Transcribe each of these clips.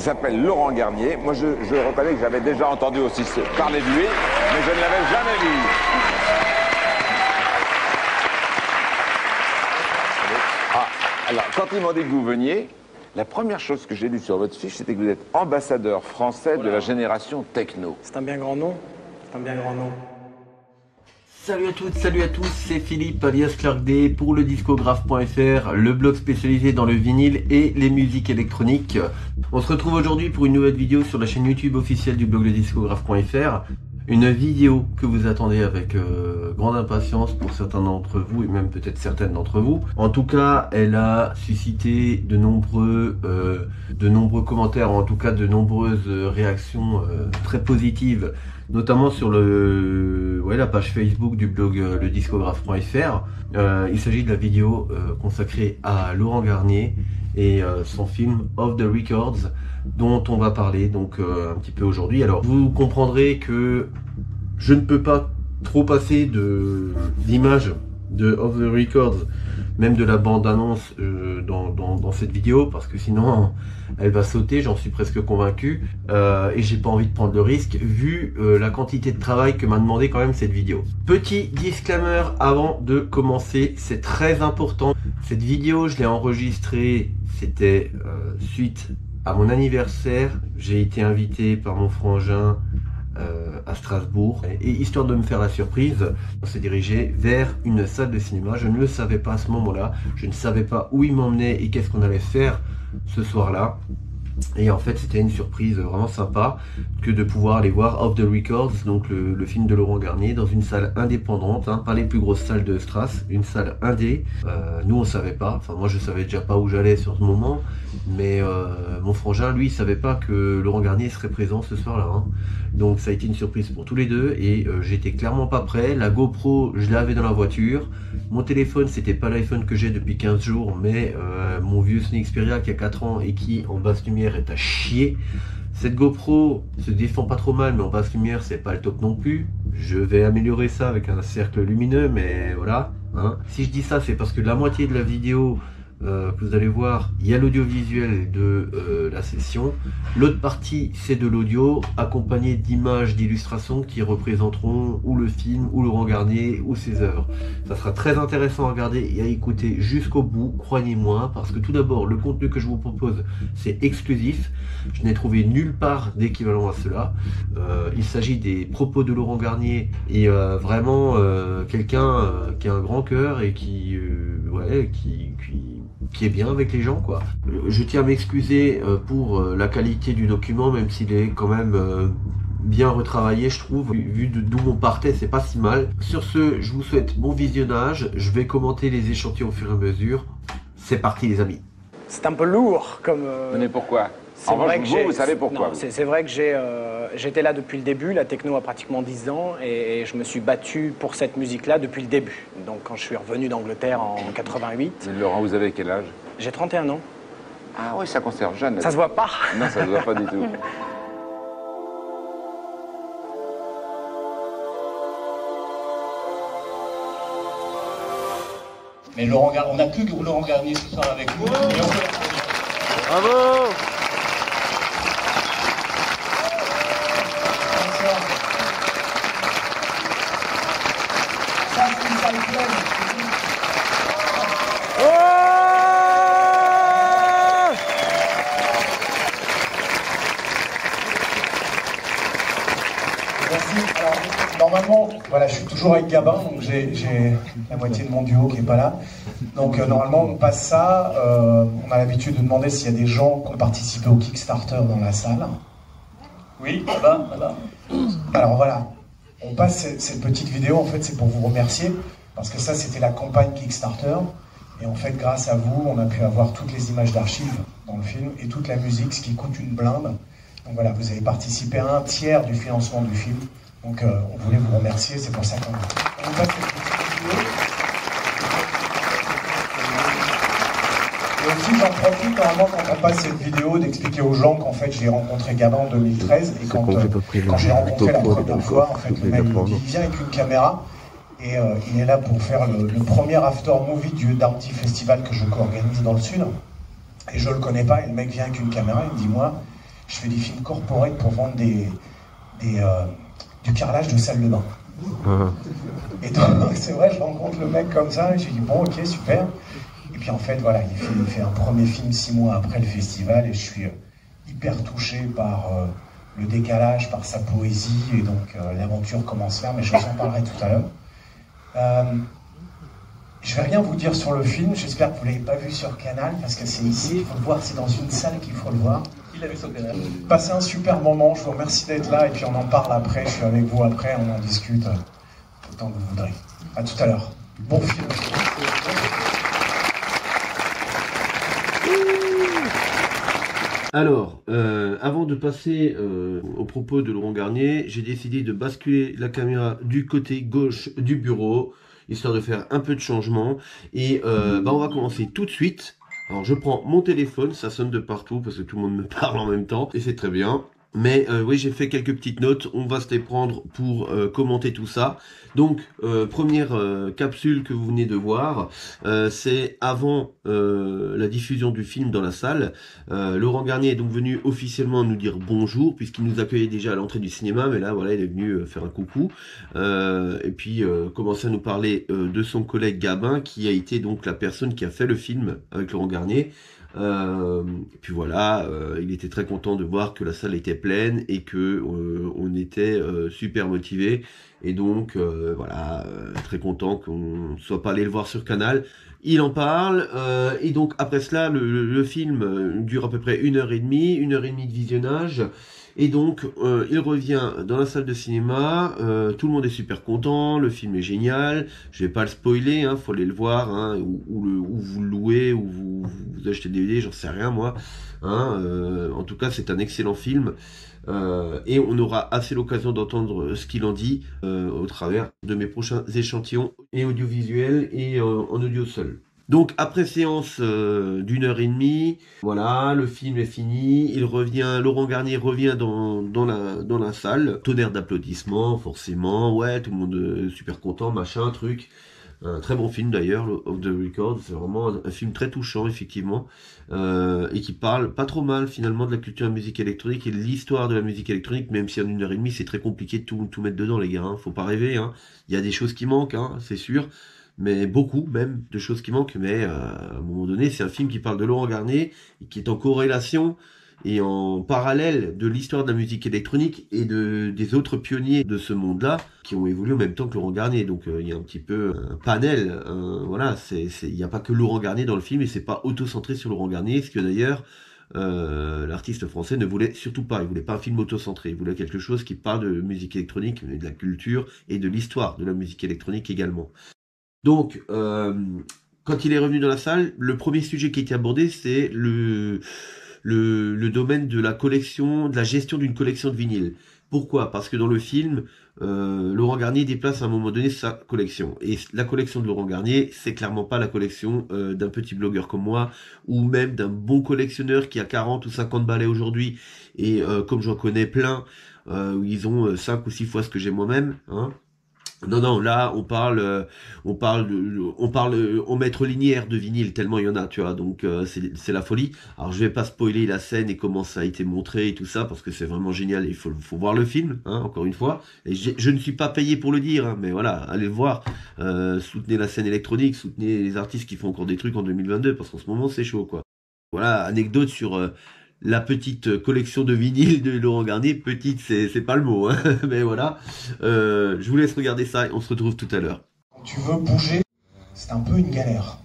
Il s'appelle Laurent Garnier. Moi, je reconnais que j'avais déjà entendu aussi parler de lui, mais je ne l'avais jamais vu. Ah, alors, quand ils m'ont dit que vous veniez, la première chose que j'ai lue sur votre fiche, c'était que vous êtes ambassadeur français de la génération techno. C'est un bien grand nom. C'est un bien grand nom. Salut à toutes, salut à tous, c'est Philippe alias Clark D pour LeDiscographe.fr, le blog spécialisé dans le vinyle et les musiques électroniques. On se retrouve aujourd'hui pour une nouvelle vidéo sur la chaîne YouTube officielle du blog LeDiscographe.fr. Une vidéo que vous attendez avec grande impatience pour certains d'entre vous et même peut-être certaines d'entre vous. En tout cas, elle a suscité de nombreux commentaires, en tout cas de nombreuses réactions très positives, notamment sur la page Facebook du blog LeDiscographe.fr. Il s'agit de la vidéo consacrée à Laurent Garnier et son film Off The Records, dont on va parler donc un petit peu aujourd'hui. Alors vous comprendrez que je ne peux pas trop passer d'images de Off The Records, même de la bande-annonce dans cette vidéo, parce que sinon elle va sauter, j'en suis presque convaincu, et j'ai pas envie de prendre le risque vu la quantité de travail que m'a demandé quand même cette vidéo. Petit disclaimer avant de commencer, c'est très important. Cette vidéo, je l'ai enregistrée, c'était suite à mon anniversaire. J'ai été invité par mon frangin à Strasbourg, et histoire de me faire la surprise, on s'est dirigé vers une salle de cinéma. Je ne le savais pas à ce moment-là, je ne savais pas où il m'emmenait et qu'est-ce qu'on allait faire ce soir-là. Et en fait, c'était une surprise vraiment sympa que de pouvoir aller voir Off The Records, donc le film de Laurent Garnier, dans une salle indépendante, hein, pas les plus grosses salles de Strasse, une salle indé. Nous, on savait pas, enfin moi je savais déjà pas où j'allais sur ce moment, mais mon frangin, lui, il savait pas que Laurent Garnier serait présent ce soir-là, hein. Donc ça a été une surprise pour tous les deux, et j'étais clairement pas prêt. La GoPro, je l'avais dans la voiture. Mon téléphone, c'était pas l'iPhone que j'ai depuis 15 jours, mais mon vieux Sony Xperia qui a 4 ans et qui, en basse lumière, est à chier. Cette GoPro se défend pas trop mal, mais en basse lumière, c'est pas le top non plus. Je vais améliorer ça avec un cercle lumineux, mais voilà, hein. Si je dis ça, c'est parce que la moitié de la vidéo que vous allez voir, il y a l'audiovisuel de la session. L'autre partie, c'est de l'audio accompagné d'images, d'illustrations qui représenteront ou le film, ou Laurent Garnier, ou ses œuvres. Ça sera très intéressant à regarder et à écouter jusqu'au bout, croyez-moi, parce que tout d'abord, le contenu que je vous propose, c'est exclusif. Je n'ai trouvé nulle part d'équivalent à cela. Il s'agit des propos de Laurent Garnier, et vraiment quelqu'un qui a un grand cœur et qui est bien avec les gens, quoi. Je tiens à m'excuser pour la qualité du document, même s'il est quand même bien retravaillé, je trouve. Vu d'où on partait, c'est pas si mal. Sur ce, je vous souhaite bon visionnage. Je vais commenter les échantillons au fur et à mesure. C'est parti, les amis. C'est un peu lourd comme... Mais pourquoi ? C'est vrai que vous savez pourquoi. C'est vrai que j'étais là depuis le début. La techno a pratiquement 10 ans et je me suis battu pour cette musique-là depuis le début. Donc quand je suis revenu d'Angleterre en 88... Mais Laurent, vous avez quel âge? J'ai 31 ans. Ah oui, ça conserve jeune. Ça se voit pas? Non, ça se voit pas du tout. Mais Laurent Garnier, on n'a plus que Laurent Garnier ce soir avec nous. Bravo! Voilà, je suis toujours avec Gabin, donc j'ai la moitié de mon duo qui n'est pas là. Donc normalement, on passe ça. On a l'habitude de demander s'il y a des gens qui ont participé au Kickstarter dans la salle. Oui, là-bas. Alors voilà, on passe cette petite vidéo, en fait, c'est pour vous remercier, parce que ça, c'était la campagne Kickstarter. Et en fait, grâce à vous, on a pu avoir toutes les images d'archives dans le film et toute la musique, ce qui coûte une blinde. Donc voilà, vous avez participé à un tiers du financement du film. Donc on voulait vous remercier, c'est pour ça qu'on passe cette petite vidéo. Et aussi j'en profite normalement quand on passe cette vidéo d'expliquer aux gens qu'en fait j'ai rencontré Gabin en 2013 et quand j'ai rencontré la première fois, en fait le mec il vient avec une caméra et il est là pour faire le premier after movie du Darty Festival que je co-organise dans le sud. Et je le connais pas et le mec vient avec une caméra, il me dit moi. je fais des films corporate pour vendre du carrelage de salle de bain. Et donc, c'est vrai, je rencontre le mec comme ça, et j'ai dit, bon, ok, super. Et puis en fait, voilà, il fait un premier film 6 mois après le festival, et je suis hyper touché par le décalage, par sa poésie, et donc l'aventure commence là, mais je vous en parlerai tout à l'heure. Je vais rien vous dire sur le film, j'espère que vous ne l'avez pas vu sur Canal, parce que c'est ici, il faut le voir, c'est dans une salle qu'il faut le voir. Il l'a vu sur Canal. Passez un super moment, je vous remercie d'être là, et puis on en parle après, je suis avec vous après, on en discute autant que vous voudrez. A tout à l'heure. Bon film. Alors, avant de passer aux propos de Laurent Garnier, j'ai décidé de basculer la caméra du côté gauche du bureau, histoire de faire un peu de changement, et on va commencer tout de suite. Alors je prends mon téléphone, ça sonne de partout parce que tout le monde me parle en même temps, et c'est très bien, mais oui, j'ai fait quelques petites notes, on va se les prendre pour commenter tout ça. Donc première capsule que vous venez de voir, c'est avant la diffusion du film dans la salle. Laurent Garnier est donc venu officiellement nous dire bonjour, puisqu'il nous accueillait déjà à l'entrée du cinéma, mais là voilà, il est venu faire un coucou, et puis commencer à nous parler de son collègue Gabin, qui a été donc la personne qui a fait le film avec Laurent Garnier. Et puis voilà, il était très content de voir que la salle était pleine et que on était super motivés, et donc voilà, très content qu'on soit pas allé le voir sur Canal. Il en parle, et donc après cela, le film dure à peu près 1h30 de visionnage. Et donc, il revient dans la salle de cinéma, tout le monde est super content, le film est génial, je vais pas le spoiler, hein, faut aller le voir, hein, ou vous le louez, ou vous achetez le DVD, j'en sais rien moi, hein, en tout cas c'est un excellent film, et on aura assez l'occasion d'entendre ce qu'il en dit au travers de mes prochains échantillons, et audiovisuels, et en audio seul. Donc après séance d'1h30, voilà, le film est fini, il revient, Laurent Garnier revient dans la salle, tonnerre d'applaudissements, forcément, ouais, tout le monde est super content, machin, truc. Un très bon film d'ailleurs, Off The Records, c'est vraiment un film très touchant effectivement, et qui parle pas trop mal finalement de la culture de la musique électronique et de l'histoire de la musique électronique, même si en 1h30 c'est très compliqué de tout mettre dedans, les gars, hein, faut pas rêver, hein. Il y a des choses qui manquent, hein, c'est sûr. Mais beaucoup même de choses qui manquent, mais à un moment donné c'est un film qui parle de Laurent Garnier et qui est en corrélation et en parallèle de l'histoire de la musique électronique et des autres pionniers de ce monde-là qui ont évolué en même temps que Laurent Garnier. Donc il y a un petit peu un panel, voilà, il n'y a pas que Laurent Garnier dans le film et c'est pas auto-centré sur Laurent Garnier, ce que d'ailleurs l'artiste français ne voulait surtout pas. Il voulait pas un film auto-centré, il voulait quelque chose qui parle de musique électronique, mais de la culture et de l'histoire de la musique électronique également. Donc, quand il est revenu dans la salle, le premier sujet qui a été abordé, c'est le domaine de la collection, de la gestion d'une collection de vinyles. Pourquoi? Parce que dans le film, Laurent Garnier déplace à un moment donné sa collection. Et la collection de Laurent Garnier, c'est clairement pas la collection d'un petit blogueur comme moi, ou même d'un bon collectionneur qui a 40 ou 50 balais aujourd'hui, et comme j'en connais plein, ils ont 5 ou 6 fois ce que j'ai moi-même, hein. Non, non, là, on parle en mètre linéaire de vinyle, tellement il y en a, tu vois, donc c'est la folie. Alors, je vais pas spoiler la scène et comment ça a été montré et tout ça, parce que c'est vraiment génial, il faut voir le film, hein, encore une fois. Et je ne suis pas payé pour le dire, hein, mais voilà, allez le voir, soutenez la scène électronique, soutenez les artistes qui font encore des trucs en 2022, parce qu'en ce moment, c'est chaud, quoi. Voilà, anecdote sur... la petite collection de vinyles de Laurent Garnier, petite, c'est pas le mot, hein, mais voilà. Je vous laisse regarder ça et on se retrouve tout à l'heure. Quand tu veux bouger, c'est un peu une galère.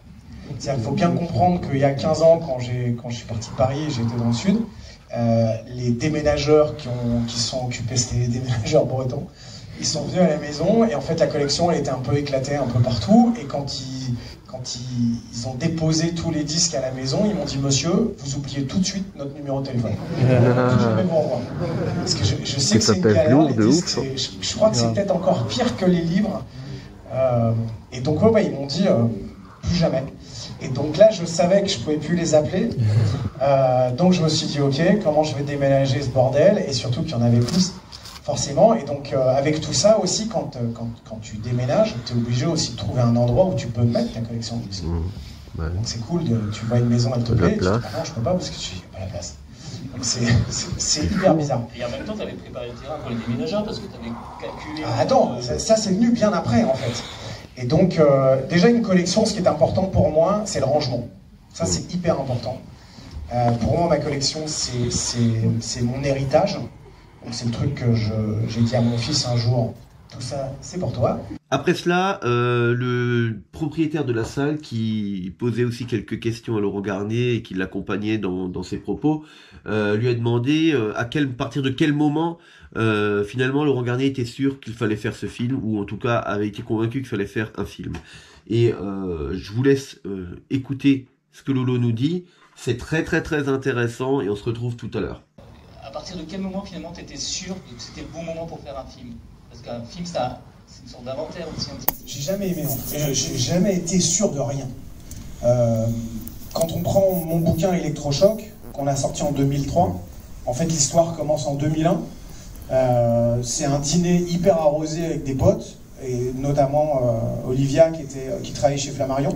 C'est-à-dire qu'il faut bien comprendre qu'il y a 15 ans, quand je suis parti de Paris, j'étais dans le Sud, les déménageurs qui sont occupés, c'était les déménageurs bretons, ils sont venus à la maison et en fait la collection elle était un peu éclatée un peu partout et quand ils ont déposé tous les disques à la maison, ils m'ont dit « Monsieur, vous oubliez tout de suite notre numéro de téléphone. » Parce que je sais que c'est une galère, les disques, je crois que c'est peut-être encore pire que les livres. Et donc, ouais, ils m'ont dit « Plus jamais ». Et donc là, je savais que je pouvais plus les appeler. Donc je me suis dit « Ok, comment je vais déménager ce bordel ?» Et surtout qu'il y en avait plus, forcément. Et donc, avec tout ça aussi, quand tu déménages, tu es obligé aussi de trouver un endroit où tu peux mettre ta collection de disques. Mmh, ouais. Donc, c'est cool, tu vois une maison, elle te plaît, tu te dis, ah non, je peux pas parce que tu n'as pas la place. C'est hyper bizarre. Et en même temps, tu avais préparé le terrain pour les déménageurs parce que tu avais calculé... Ah, attends, ça c'est venu bien après, en fait. Et donc, déjà une collection, ce qui est important pour moi, c'est le rangement. Ça, c'est hyper important. Pour moi, ma collection, c'est mon héritage. C'est le truc que j'ai dit à mon fils un jour. Tout ça, c'est pour toi. Après cela, le propriétaire de la salle, qui posait aussi quelques questions à Laurent Garnier et qui l'accompagnait dans ses propos, lui a demandé à partir de quel moment finalement Laurent Garnier était sûr qu'il fallait faire ce film, ou en tout cas avait été convaincu qu'il fallait faire un film. Et je vous laisse écouter ce que Lolo nous dit. C'est très très très intéressant et on se retrouve tout à l'heure. À partir de quel moment finalement tu étais sûr que c'était le bon moment pour faire un film? Parce qu'un film, ça, c'est une sorte d'inventaire aussi. J'ai jamais aimé, en fait. J'ai jamais été sûr de rien. Quand on prend mon bouquin Électrochoc, qu'on a sorti en 2003, en fait l'histoire commence en 2001. C'est un dîner hyper arrosé avec des potes, et notamment Olivia qui travaillait chez Flammarion,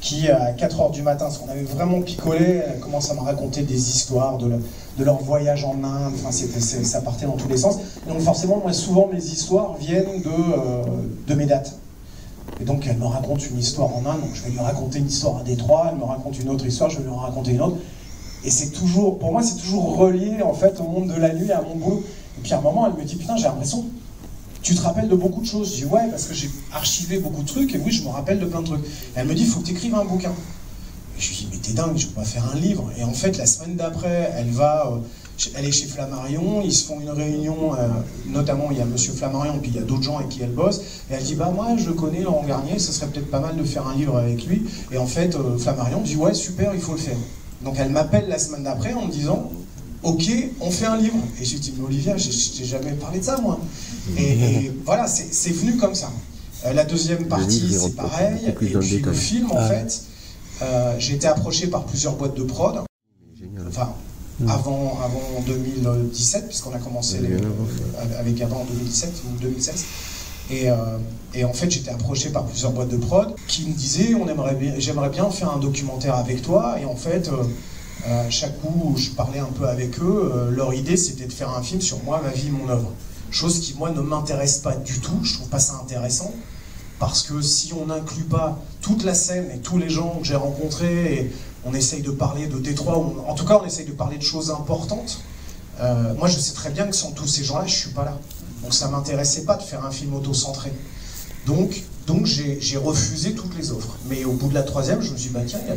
qui à 4 h du matin, parce qu'on avait vraiment picolé, commence à me raconter des histoires de leur voyage en Inde, enfin, ça partait dans tous les sens. Et donc forcément, moi souvent mes histoires viennent de mes dates. Et donc elle me raconte une histoire en Inde, donc je vais lui raconter une histoire à Détroit, elle me raconte une autre histoire, je vais lui en raconter une autre. Et c'est toujours, pour moi c'est toujours relié en fait au monde de la nuit, à mon boulot. Et puis à un moment elle me dit, putain j'ai l'impression... Tu te rappelles de beaucoup de choses? Je dis ouais, parce que j'ai archivé beaucoup de trucs, et oui, je me rappelle de plein de trucs. Et elle me dit, il faut que tu écrives un bouquin. Et je lui dis, mais t'es dingue, je peux pas faire un livre. Et en fait, la semaine d'après, elle est chez Flammarion, ils se font une réunion, notamment il y a Monsieur Flammarion, puis il y a d'autres gens avec qui elle bosse, et elle dit, bah moi, je connais Laurent Garnier, ce serait peut-être pas mal de faire un livre avec lui. Et en fait, Flammarion dit, ouais, super, il faut le faire. Donc elle m'appelle la semaine d'après en me disant, ok, on fait un livre. Et j'ai dit, mais Olivia, je t'ai jamais parlé de ça, moi. Et voilà, c'est venu comme ça. La deuxième partie, c'est pareil. Et puis le film, en fait, j'ai été approché par plusieurs boîtes de prod. Enfin, avant 2017, puisqu'on a commencé avec Gabin en 2017 ou 2016. Et en fait, j'étais approché par plusieurs boîtes de prod qui me disaient, j'aimerais bien faire un documentaire avec toi. Et en fait... chaque coup où je parlais un peu avec eux, leur idée c'était de faire un film sur moi, ma vie, mon œuvre. Chose qui moi ne m'intéresse pas du tout, je trouve pas ça intéressant, parce que si on n'inclut pas toute la scène et tous les gens que j'ai rencontrés, et on essaye de parler de Détroit, ou en tout cas on essaye de parler de choses importantes, moi je sais très bien que sans tous ces gens-là, je suis pas là. Donc ça m'intéressait pas de faire un film auto-centré. Donc j'ai refusé toutes les offres. Mais au bout de la troisième, je me suis dit, bah tiens, il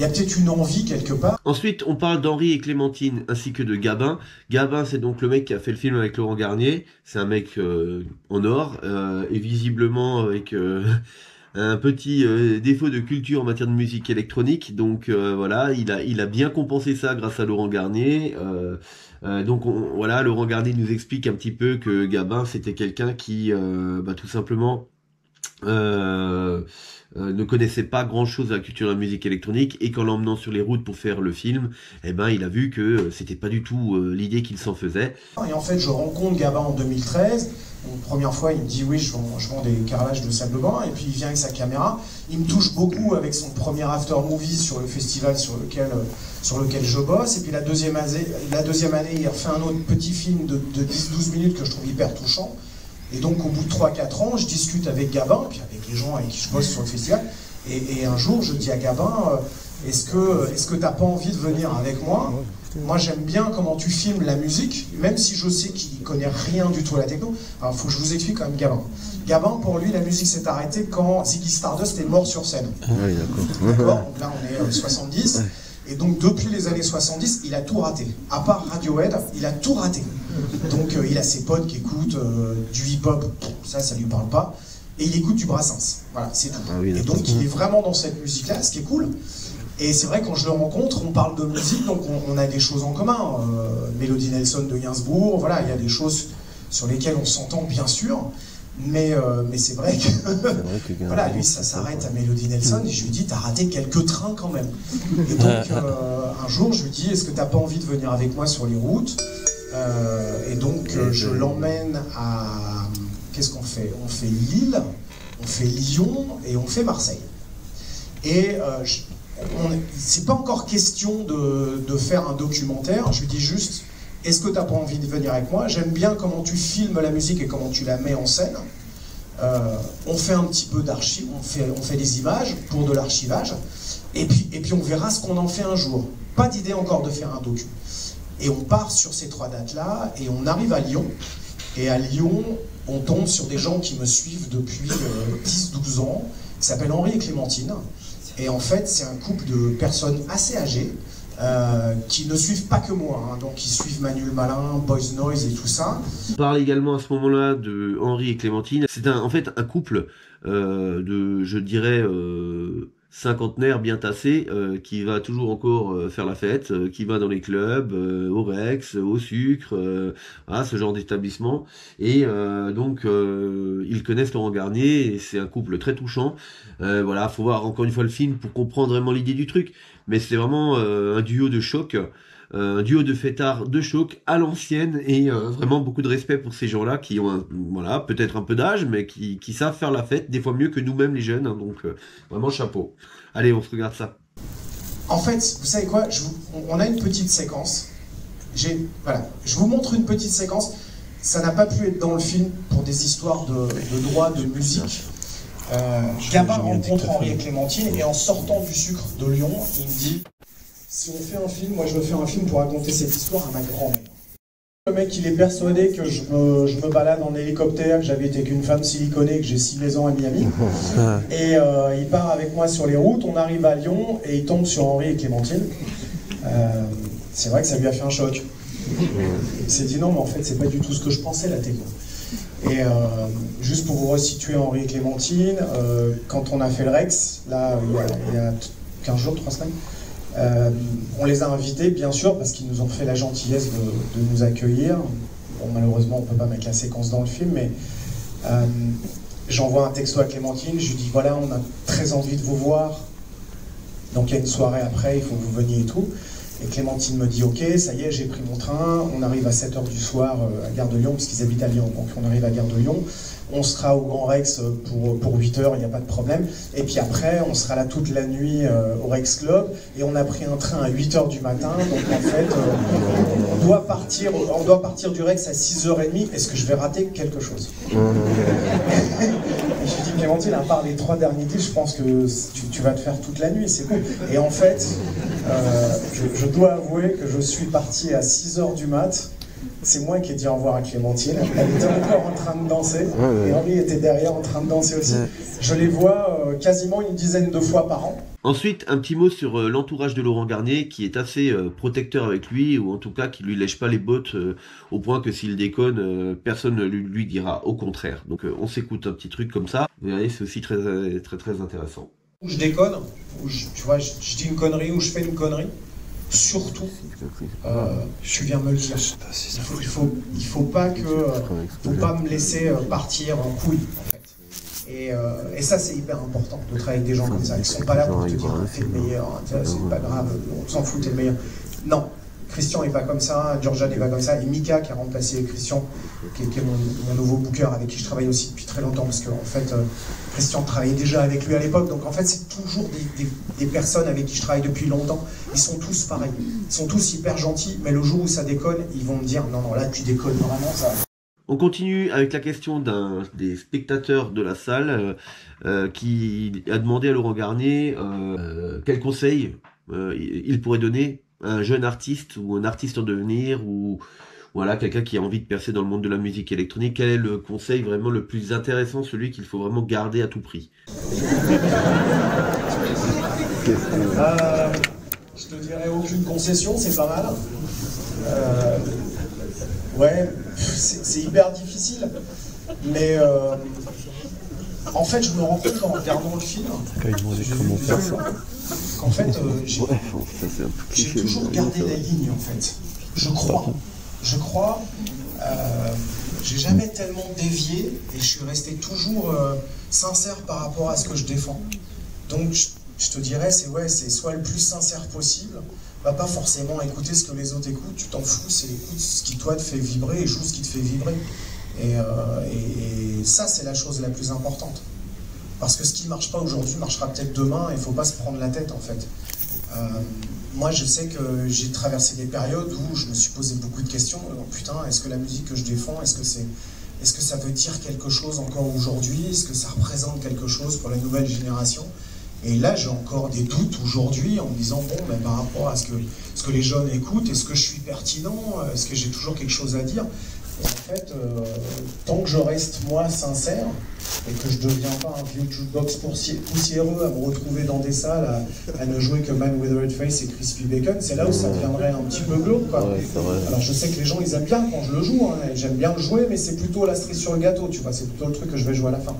y a peut-être une envie quelque part. Ensuite, on parle d'Henri et Clémentine, ainsi que de Gabin. Gabin, c'est donc le mec qui a fait le film avec Laurent Garnier. C'est un mec en or, et visiblement avec un petit défaut de culture en matière de musique électronique. Donc voilà, il a bien compensé ça grâce à Laurent Garnier. Donc voilà, Laurent Garnier nous explique un petit peu que Gabin, c'était quelqu'un qui, tout simplement... ne connaissait pas grand chose à la culture de la musique électronique, et qu'en l'emmenant sur les routes pour faire le film, eh ben, il a vu que c'était pas du tout l'idée qu'il s'en faisait. Et en fait je rencontre Gabin en 2013, donc, première fois il me dit oui je vends des carrelages de sable blanc, et puis il vient avec sa caméra, il me touche beaucoup avec son premier after movie sur le festival sur lequel je bosse, et puis la deuxième année il refait un autre petit film de 10-12 minutes que je trouve hyper touchant. Et donc au bout de 3-4 ans, je discute avec Gabin, puis avec les gens avec qui je bosse sur le festival, et un jour je dis à Gabin, est-ce que t'as pas envie de venir avec moi? Moi j'aime bien comment tu filmes la musique, même si je sais qu'il connaît rien du tout à la techno. Alors il faut que je vous explique quand même Gabin. Gabin, pour lui, la musique s'est arrêtée quand Ziggy Stardust est mort sur scène. Oui, d'accord. Donc là on est 70, et donc depuis les années 70, il a tout raté. À part Radiohead, il a tout raté. Donc il a ses potes qui écoutent du hip-hop, ça lui parle pas, et il écoute du Brassens, voilà, c'est tout. Ah oui, et donc il est vraiment dans cette musique-là, ce qui est cool. Et c'est vrai, quand je le rencontre, on parle de musique, donc on a des choses en commun. Mélodie Nelson de Gainsbourg, voilà, il y a des choses sur lesquelles on s'entend bien sûr, mais c'est vrai que, voilà, lui ça s'arrête à Mélodie Nelson, et je lui dis, t'as raté quelques trains quand même. Et donc un jour, je lui dis, est-ce que t'as pas envie de venir avec moi sur les routes? Et donc je l'emmène à... Qu'est-ce qu'on fait? On fait Lille, on fait Lyon et on fait Marseille. Et c'est pas encore question de faire un documentaire. Je lui dis juste, est-ce que t'as pas envie de venir avec moi? J'aime bien comment tu filmes la musique et comment tu la mets en scène. On fait un petit peu d'archives, on fait des images pour de l'archivage, et puis on verra ce qu'on en fait un jour. Pas d'idée encore de faire un docu. Et on part sur ces trois dates-là, et on arrive à Lyon. Et à Lyon, on tombe sur des gens qui me suivent depuis 10-12 ans, qui s'appellent Henri et Clémentine. Et en fait, c'est un couple de personnes assez âgées, qui ne suivent pas que moi, hein. Donc ils suivent Manuel Malin, Boys Noise et tout ça. On parle également à ce moment-là de Henri et Clémentine. C'est en fait un couple de, je dirais, cinquantenaire bien tassé, qui va toujours encore faire la fête, qui va dans les clubs, au Rex, au Sucre, voilà, ce genre d'établissement. Et donc ils connaissent Laurent Garnier, et c'est un couple très touchant. Voilà, faut voir encore une fois le film pour comprendre vraiment l'idée du truc. Mais c'est vraiment un duo de choc, un duo de fêtards de choc à l'ancienne, et vraiment beaucoup de respect pour ces gens-là qui ont voilà, peut-être un peu d'âge, mais qui savent faire la fête, des fois mieux que nous-mêmes les jeunes, hein, donc vraiment chapeau. Allez, on se regarde ça. En fait, vous savez quoi, on a une petite séquence, voilà, je vous montre une petite séquence, ça n'a pas pu être dans le film pour des histoires de droits de musique. Gabin rencontre Henri et Clémentine, et en sortant du Sucre de Lyon, il me dit « Si on fait un film, moi je veux faire un film pour raconter cette histoire à ma grand-mère. » Le mec, il est persuadé que je me balade en hélicoptère, que j'avais été qu'une femme siliconée, que j'ai 6 ans à Miami. Et il part avec moi sur les routes, on arrive à Lyon, et il tombe sur Henri et Clémentine. C'est vrai que ça lui a fait un choc. Il s'est dit « Non, mais en fait, c'est pas du tout ce que je pensais, la techno. » Et juste pour vous resituer Henri et Clémentine, quand on a fait le Rex, là, il y a 15 jours, 3 semaines, on les a invités, bien sûr, parce qu'ils nous ont fait la gentillesse de nous accueillir. Bon, malheureusement, on ne peut pas mettre la séquence dans le film, mais j'envoie un texto à Clémentine, je lui dis « Voilà, on a très envie de vous voir, donc il y a une soirée après, il faut que vous veniez et tout ». Et Clémentine me dit « Ok, ça y est, j'ai pris mon train, on arrive à 7 h du soir à Gare de Lyon, parce qu'ils habitent à Lyon, donc on arrive à Gare de Lyon, on sera au Grand Rex pour 8 h, il n'y a pas de problème, et puis après, on sera là toute la nuit au Rex Club, et on a pris un train à 8 h du matin, donc en fait, on doit partir du Rex à 6 h 30, est-ce que je vais rater quelque chose ?» Et je lui dis « Clémentine, à part les 3 derniers titres, je pense que tu vas te faire toute la nuit, c'est cool. » Et en fait, je dois avouer que je suis parti à 6 h du mat', c'est moi qui ai dit au revoir à Clémentine, elle était encore en train de danser, et Henri était derrière en train de danser aussi. Je les vois quasiment une dizaine de fois par an. Ensuite, un petit mot sur l'entourage de Laurent Garnier, qui est assez protecteur avec lui, ou en tout cas qui lui lèche pas les bottes, au point que s'il déconne, personne ne lui dira, au contraire. Donc on s'écoute un petit truc comme ça, vous voyez, c'est aussi très, très, très intéressant. Où je déconne, où je dis une connerie, ou je fais une connerie, surtout, je viens me le dire, il faut pas me laisser partir en couille. Et ça, c'est hyper important de travailler avec des gens comme ça. Ils ne sont pas là pour te dire « t'es le meilleur, c'est pas grave, on s'en fout, t'es le meilleur ». Non, Christian n'est pas comme ça, Georgian n'est pas comme ça, et Mika qui a remplacé Christian, qui est mon nouveau booker avec qui je travaille aussi depuis très longtemps, parce que en fait, Christian travaillait déjà avec lui à l'époque, donc en fait c'est toujours des personnes avec qui je travaille depuis longtemps, ils sont tous pareils, ils sont tous hyper gentils, mais le jour où ça déconne, ils vont me dire « non, non, là tu déconnes vraiment, ça ». On continue avec la question des spectateurs de la salle qui a demandé à Laurent Garnier quel conseil il pourrait donner à un jeune artiste ou un artiste en devenir, ou voilà, quelqu'un qui a envie de percer dans le monde de la musique électronique. Quel est le conseil vraiment le plus intéressant, celui qu'il faut vraiment garder à tout prix? Je te dirais aucune concession, c'est pas mal. Ouais, c'est hyper difficile, mais en fait, je me rends compte en regardant le film, qu'en fait, j'ai toujours gardé des lignes, en fait. Je crois, j'ai jamais tellement dévié, et je suis resté toujours sincère par rapport à ce que je défends. Donc, je te dirais, c'est soit le plus sincère possible, va pas forcément écouter ce que les autres écoutent, tu t'en fous, c'est écoute ce qui toi te fait vibrer et joue ce qui te fait vibrer. Et ça, c'est la chose la plus importante. Parce que ce qui marche pas aujourd'hui marchera peut-être demain, et faut pas se prendre la tête en fait. Moi, je sais que j'ai traversé des périodes où je me suis posé beaucoup de questions. Alors, putain, est-ce que la musique que je défends, est-ce que ça veut dire quelque chose encore aujourd'hui? Est-ce que ça représente quelque chose pour la nouvelle génération? Et là, j'ai encore des doutes aujourd'hui en me disant, bon, ben, par rapport à ce que les jeunes écoutent, est-ce que je suis pertinent? Est-ce que j'ai toujours quelque chose à dire? Et en fait, tant que je reste, moi, sincère, et que je ne deviens pas un vieux jukebox poussiéreux à me retrouver dans des salles à ne jouer que Man with a Red Face et Crispy Bacon, c'est là où ça deviendrait un petit peu glauque, quoi. Ouais, c'est vrai. Alors je sais que les gens, ils aiment bien quand je le joue, hein, j'aime bien le jouer, mais c'est plutôt la cerise sur le gâteau, tu vois, c'est plutôt le truc que je vais jouer à la fin.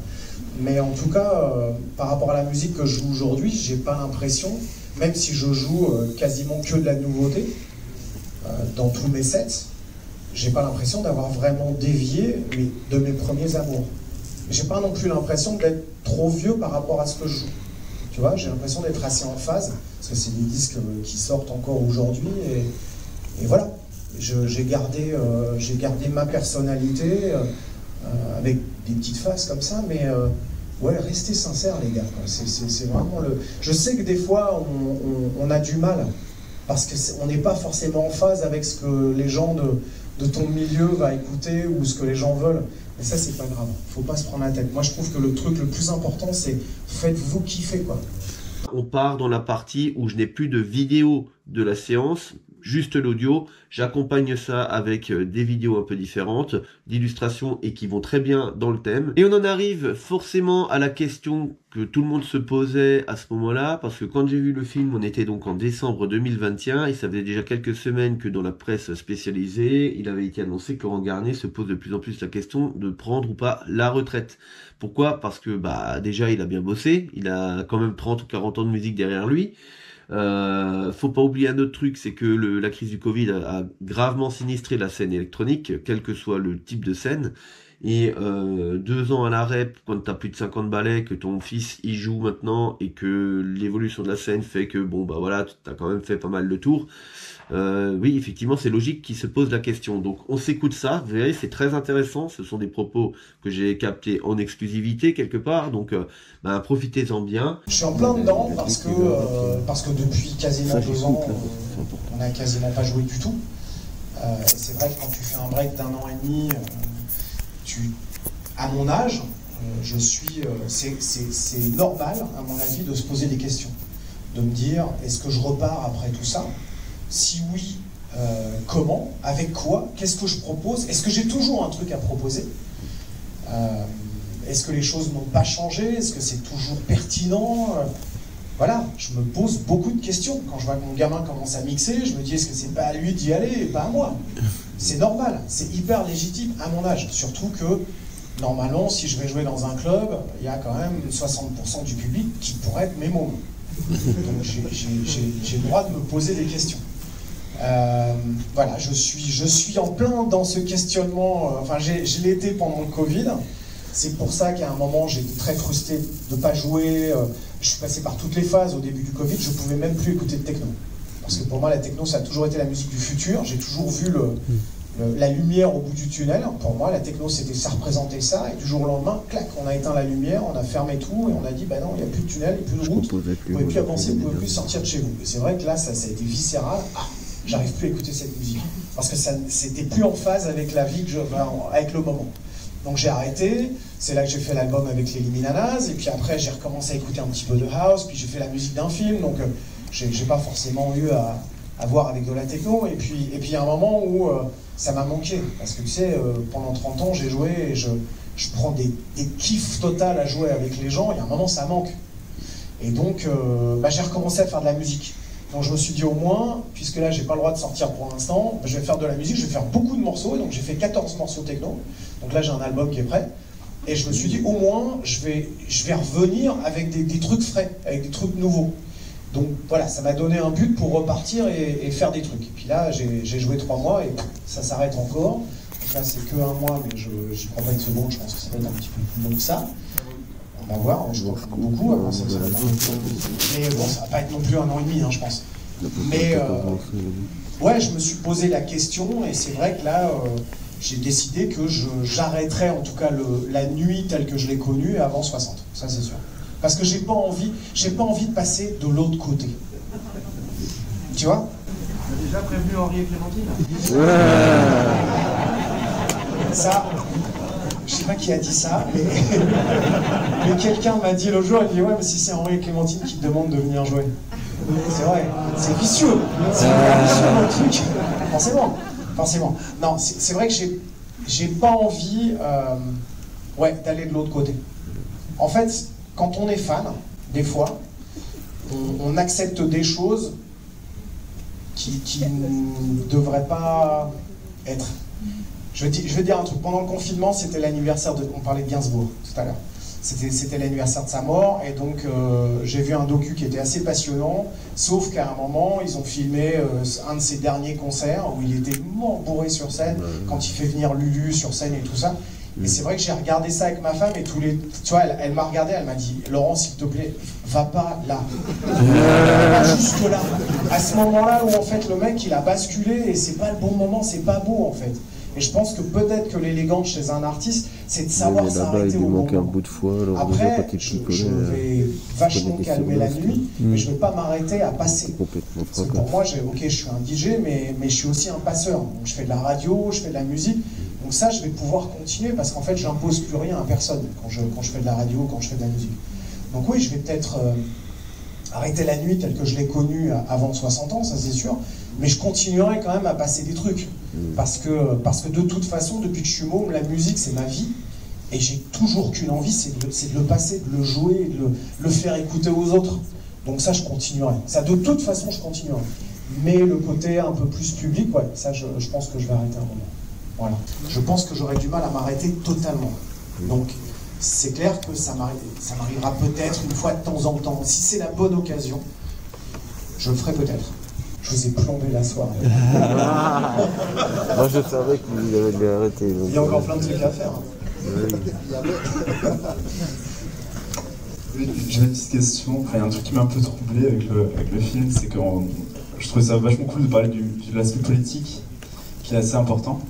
Mais en tout cas, par rapport à la musique que je joue aujourd'hui, j'ai pas l'impression, même si je joue quasiment que de la nouveauté, dans tous mes sets, j'ai pas l'impression d'avoir vraiment dévié de mes premiers amours. J'ai pas non plus l'impression d'être trop vieux par rapport à ce que je joue. Tu vois, j'ai l'impression d'être assez en phase, parce que c'est des disques qui sortent encore aujourd'hui, et voilà. J'ai gardé ma personnalité, avec des petites phases comme ça, mais ouais, restez sincères, les gars. C'est vraiment le... Je sais que des fois, on a du mal, parce qu'on n'est pas forcément en phase avec ce que les gens de ton milieu va écouter ou ce que les gens veulent. Mais ça, c'est pas grave. Faut pas se prendre la tête. Moi, je trouve que le truc le plus important, c'est faites-vous kiffer, quoi. On part dans la partie où je n'ai plus de vidéo de la séance, juste l'audio. J'accompagne ça avec des vidéos un peu différentes, d'illustrations et qui vont très bien dans le thème. Et on en arrive forcément à la question que tout le monde se posait à ce moment-là, parce que quand j'ai vu le film, on était donc en décembre 2021, et ça faisait déjà quelques semaines que dans la presse spécialisée, il avait été annoncé que Laurent Garnier se pose de plus en plus la question de prendre ou pas la retraite. Pourquoi? Parce que bah déjà il a bien bossé, il a quand même 30 ou 40 ans de musique derrière lui. Faut pas oublier un autre truc, c'est que la crise du Covid a gravement sinistré la scène électronique, quel que soit le type de scène, et 2 ans à la rep, quand t'as plus de 50 ballets, que ton fils y joue maintenant, et que l'évolution de la scène fait que bon bah voilà, t'as quand même fait pas mal le tour. Oui, effectivement, c'est logique qu'il se pose la question. Donc on s'écoute ça, vous verrez, c'est très intéressant, ce sont des propos que j'ai captés en exclusivité quelque part, donc bah, profitez-en bien. Je suis en plein dedans parce que depuis quasiment 2 ans, on n'a quasiment pas joué du tout. C'est vrai que quand tu fais un break d'1 an et demi, à mon âge, c'est normal, à mon avis, de se poser des questions. De me dire, est-ce que je repars après tout ça? Si oui, comment? Avec quoi? Qu'est-ce que je propose? Est-ce que j'ai toujours un truc à proposer? Est-ce que les choses n'ont pas changé? Est-ce que c'est toujours pertinent? Voilà, je me pose beaucoup de questions. Quand je vois que mon gamin commence à mixer, je me dis, est-ce que c'est pas à lui d'y aller et pas à moi? C'est normal, c'est hyper légitime à mon âge. Surtout que, normalement, si je vais jouer dans un club, il y a quand même 60% du public qui pourrait être mes mômes. Donc j'ai le droit de me poser des questions. Voilà, je suis en plein dans ce questionnement, enfin je l'ai été pendant le Covid, c'est pour ça qu'à un moment j'ai été très frustré de ne pas jouer, je suis passé par toutes les phases. Au début du Covid, je ne pouvais même plus écouter de techno, parce que pour moi la techno ça a toujours été la musique du futur, j'ai toujours vu la lumière au bout du tunnel. Pour moi la techno c'était ça, représentait ça, et du jour au lendemain, clac, on a éteint la lumière, on a fermé tout, et on a dit bah non, il n'y a plus de tunnel, il n'y a plus de route, vous ne pouvez plus avancer, vous ne pouvez plus sortir de chez vous. Et c'est vrai que là ça a été viscéral. J'arrive plus à écouter cette musique, parce que ça c'était plus en phase avec la vie, avec le moment. Donc j'ai arrêté, c'est là que j'ai fait l'album avec les Liminanas, et puis après j'ai recommencé à écouter un petit peu de house, puis j'ai fait la musique d'un film, donc j'ai pas forcément eu à voir avec de la techno, et puis il y a un moment où ça m'a manqué, parce que tu sais, pendant 30 ans j'ai joué, et je prends des kiffs totales à jouer avec les gens, et à un moment ça manque. Et donc j'ai recommencé à faire de la musique. Donc je me suis dit au moins, puisque là j'ai pas le droit de sortir pour l'instant, je vais faire de la musique, je vais faire beaucoup de morceaux, et donc j'ai fait 14 morceaux techno, donc là j'ai un album qui est prêt, et je me suis dit au moins je vais revenir avec des trucs frais, avec des trucs nouveaux. Donc voilà, ça m'a donné un but pour repartir et faire des trucs. Et puis là j'ai joué 3 mois et ça s'arrête encore, donc là c'est que 1 mois, mais j'y prends pas une seconde, je pense que ça va être un petit peu plus long que ça. On va voir, je vois beaucoup avant ça. Mais bon, ça va pas être non plus 1 an et demi, hein, je pense. Mais ouais, je me suis posé la question, et c'est vrai que là, j'ai décidé que j'arrêterais en tout cas la nuit telle que je l'ai connue avant 60. Ça, c'est sûr. Parce que j'ai pas envie de passer de l'autre côté. Tu vois? On a déjà prévenu Henri et Clémentine. Ça, je sais pas qui a dit ça, mais, mais quelqu'un m'a dit l'autre jour, il dit ouais, mais si c'est Henri et Clémentine qui te demandent de venir jouer. C'est vrai, c'est vicieux, c'est vicieux le truc. Forcément, forcément. Non, c'est vrai que j'ai pas envie ouais, d'aller de l'autre côté. En fait, quand on est fan, des fois, on accepte des choses qui ne devraient pas être. Je veux dire un truc. Pendant le confinement, c'était l'anniversaire de... On parlait de Gainsbourg tout à l'heure. C'était l'anniversaire de sa mort, et donc j'ai vu un docu qui était assez passionnant, sauf qu'à un moment, ils ont filmé un de ses derniers concerts, où il était mort bourré sur scène, quand il fait venir Lulu sur scène et tout ça. Et c'est vrai que j'ai regardé ça avec ma femme, et tous les... Tu vois, elle m'a regardé, elle m'a dit « Laurent, s'il te plaît, va pas là. Va pas jusque là. » À ce moment-là où, en fait, le mec, il a basculé, et c'est pas le bon moment, c'est pas beau, en fait. Et je pense que peut-être que l'élégance chez un artiste, c'est de savoir s'arrêter au moment. Après, je vais vachement calmer la nuit, mais je ne vais pas m'arrêter à passer. Parce que pour moi, ok, je suis un DJ, mais je suis aussi un passeur. Donc, je fais de la radio, je fais de la musique. Donc ça, je vais pouvoir continuer parce qu'en fait, j'impose plus rien à personne quand je fais de la radio, quand je fais de la musique. Donc oui, je vais peut-être arrêter la nuit telle que je l'ai connue avant 60 ans, ça c'est sûr. Mais je continuerai quand même à passer des trucs. Parce que de toute façon, depuis que je suis môme, la musique, c'est ma vie. Et j'ai toujours qu'une envie, c'est de le passer, de le jouer, de le faire écouter aux autres. Donc ça, je continuerai. Ça, de toute façon, je continuerai. Mais le côté un peu plus public, ouais, ça, je pense que je vais arrêter un moment. Voilà. Je pense que j'aurais du mal à m'arrêter totalement. Donc, c'est clair que ça m'arrivera peut-être une fois de temps en temps. Si c'est la bonne occasion, je le ferai peut-être. Je vous ai plombé la soirée. Moi, je savais que vous avez dû arrêter. Donc... Il y a encore plein de trucs à faire. Hein. Oui. J'avais une petite question. Enfin, il y a un truc qui m'a un peu troublé avec le film, c'est que je trouvais ça vachement cool de parler de l'aspect politique, qui est assez important.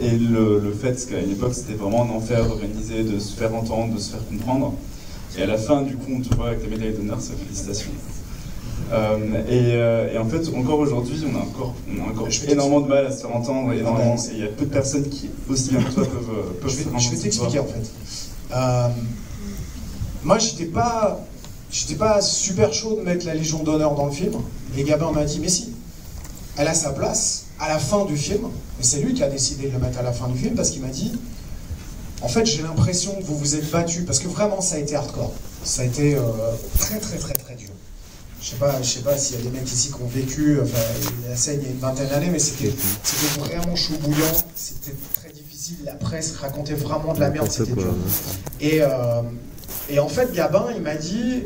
Et le fait qu'à une époque, c'était vraiment un enfer d'organiser, de se faire entendre, de se faire comprendre. Et à la fin, du coup, on te voit avec la médaille d'honneur, c'est félicitations. Et en fait, encore aujourd'hui, on a encore énormément de mal à se faire entendre, énormément, et il y a peu de personnes qui, aussi bien que toi, peuvent se faire entendre. Je vais t'expliquer, en fait. Moi, j'étais pas super chaud de mettre la Légion d'honneur dans le film, et Gabin m'a dit, mais si, elle a sa place à la fin du film, et c'est lui qui a décidé de le mettre à la fin du film, parce qu'il m'a dit, en fait, j'ai l'impression que vous vous êtes battus, parce que vraiment, ça a été hardcore. Ça a été très, très, très, très dur. Je sais pas s'il y a des mecs ici qui ont vécu, enfin, la scène il y a une vingtaine d'années, mais c'était vraiment chaud bouillant, c'était très difficile, la presse racontait vraiment de la merde, c'était dur. Et en fait, Gabin, il m'a dit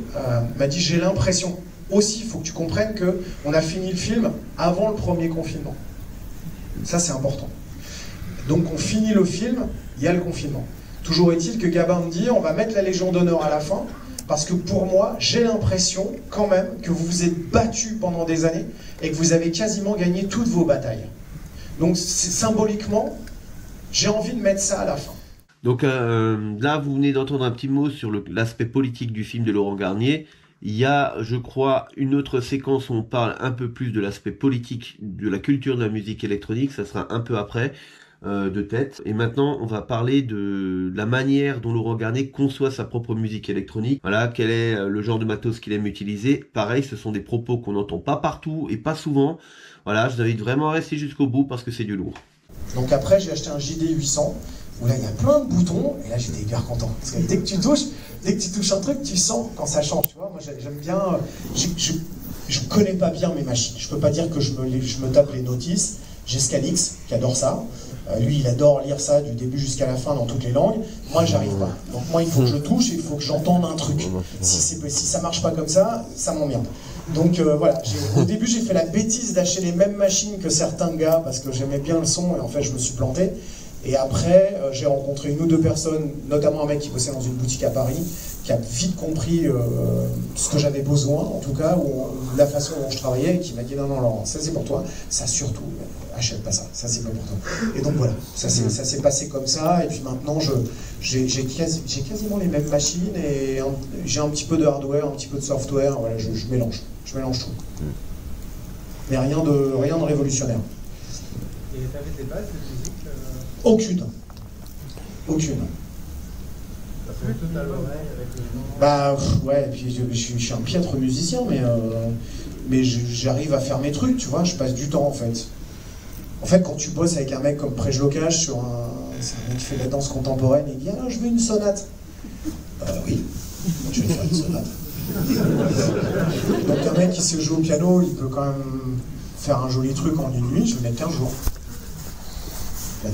j'ai l'impression, aussi, il faut que tu comprennes qu'on a fini le film avant le premier confinement. Ça, c'est important. Donc, on finit le film, il y a le confinement. Toujours est-il que Gabin me dit, on va mettre la Légion d'honneur à la fin, parce que pour moi, j'ai l'impression quand même que vous vous êtes battus pendant des années et que vous avez quasiment gagné toutes vos batailles. Donc symboliquement, j'ai envie de mettre ça à la fin. Donc là, vous venez d'entendre un petit mot sur l'aspect politique du film de Laurent Garnier. Il y a, je crois, une autre séquence où on parle un peu plus de l'aspect politique de la culture de la musique électronique. Ça sera un peu après, de tête. Et maintenant, on va parler de la manière dont Laurent Garnier conçoit sa propre musique électronique. Voilà, quel est le genre de matos qu'il aime utiliser. Pareil, ce sont des propos qu'on n'entend pas partout et pas souvent. Voilà, je vous invite vraiment à rester jusqu'au bout parce que c'est du lourd. Donc après, j'ai acheté un JD800 où là, il y a plein de boutons et là, j'étais hyper content. Parce que dès que tu touches un truc, tu sens quand ça change. Tu vois, moi, j'aime bien... Je connais pas bien mes machines. Je peux pas dire que je me tape les notices. J'ai Scalix qui adore ça. Lui, il adore lire ça du début jusqu'à la fin dans toutes les langues. Moi, j'arrive pas. Donc moi, il faut que je touche et il faut que j'entende un truc. Si ça marche pas comme ça, ça m'emmerde. Donc voilà, au début, j'ai fait la bêtise d'acheter les mêmes machines que certains gars parce que j'aimais bien le son et en fait, je me suis planté. Et après, j'ai rencontré une ou deux personnes, notamment un mec qui bossait dans une boutique à Paris, qui a vite compris ce que j'avais besoin, en tout cas, ou la façon dont je travaillais, et qui m'a dit non, non, Laurent, ça c'est pour toi, ça surtout, achète pas ça, ça c'est pas pour toi. Et donc voilà, ça s'est passé comme ça, et puis maintenant, j'ai quasiment les mêmes machines, et j'ai un petit peu de hardware, un petit peu de software, voilà, je mélange tout. Mais rien de révolutionnaire. Et t'avais des bases de musique Aucune. Ça fait tout à l'oreille avec les gens. Bah ouais, puis je suis un piètre musicien, mais j'arrive à faire mes trucs, tu vois, je passe du temps en fait. En fait, quand tu bosses avec un mec comme Préjlocage sur un... C'est un mec qui fait de la danse contemporaine, et il dit « Alors, je veux une sonate !» Oui, je vais faire une sonate. Donc un mec qui sait jouer au piano, il peut quand même faire un joli truc en une nuit, je vais mettre 15 jours.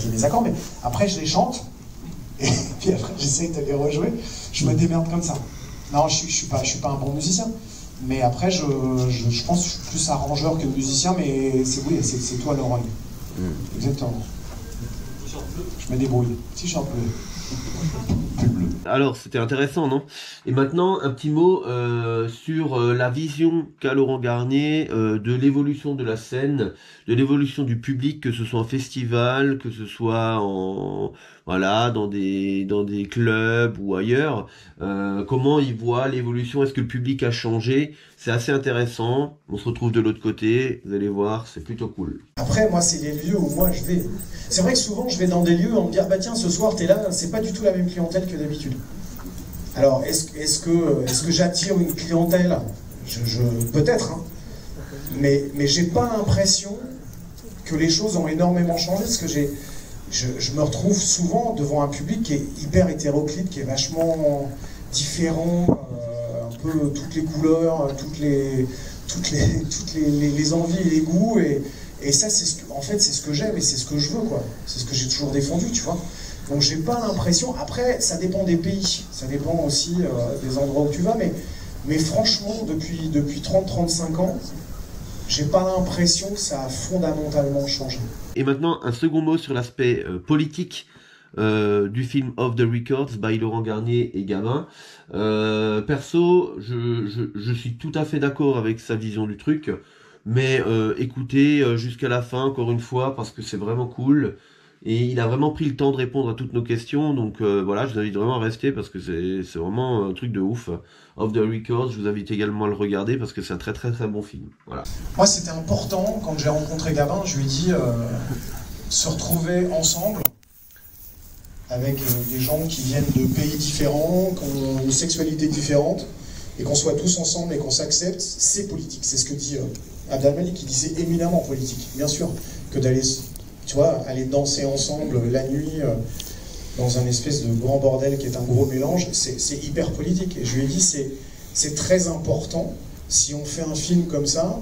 J'ai mes accords, mais après je les chante, et puis après j'essaye de les rejouer, je me démerde comme ça. Non, je suis pas un bon musicien, mais après je pense que je suis plus arrangeur que musicien, mais c'est oui, c'est toi Laurent. Exactement. Je me débrouille. T-shirt bleu. Alors c'était intéressant, non? Et maintenant un petit mot sur la vision qu'a Laurent Garnier de l'évolution de la scène, de l'évolution du public, que ce soit en festival, que ce soit en voilà dans des clubs ou ailleurs. Comment il voit l'évolution? Est-ce que le public a changé? C'est assez intéressant. On se retrouve de l'autre côté. Vous allez voir, c'est plutôt cool. Après moi c'est les lieux où moi je vais. C'est vrai que souvent je vais dans des lieux en me dire bah tiens ce soir t'es là, c'est pas du tout la même clientèle que d'habitude. Alors est-ce que j'attire une clientèle? Peut-être, hein. Mais j'ai pas l'impression que les choses ont énormément changé parce que je me retrouve souvent devant un public qui est hyper hétéroclite, qui est vachement différent, un peu toutes les couleurs, toutes les envies et les goûts et ça c'est en fait c'est ce que j'aime et c'est ce que je veux quoi. C'est ce que j'ai toujours défendu, tu vois. Donc j'ai pas l'impression, après ça dépend des pays, ça dépend aussi des endroits où tu vas, mais franchement depuis 30-35 ans, j'ai pas l'impression que ça a fondamentalement changé. Et maintenant un second mot sur l'aspect politique du film Off The Records by Laurent Garnier et Gabin. Perso, je suis tout à fait d'accord avec sa vision du truc, mais écoutez jusqu'à la fin encore une fois parce que c'est vraiment cool. Et il a vraiment pris le temps de répondre à toutes nos questions, donc voilà, je vous invite vraiment à rester parce que c'est vraiment un truc de ouf. Off The Records, je vous invite également à le regarder parce que c'est un très très très bon film. Voilà. Moi c'était important, quand j'ai rencontré Gabin, je lui ai dit se retrouver ensemble avec des gens qui viennent de pays différents, qui ont une sexualité différente, et qu'on soit tous ensemble et qu'on s'accepte, c'est politique. C'est ce que dit Abdelmalik, qui disait éminemment politique, bien sûr, que d'aller... Tu vois, aller danser ensemble la nuit dans un espèce de grand bordel qui est un gros mélange, c'est hyper politique. Et je lui ai dit, c'est très important, si on fait un film comme ça,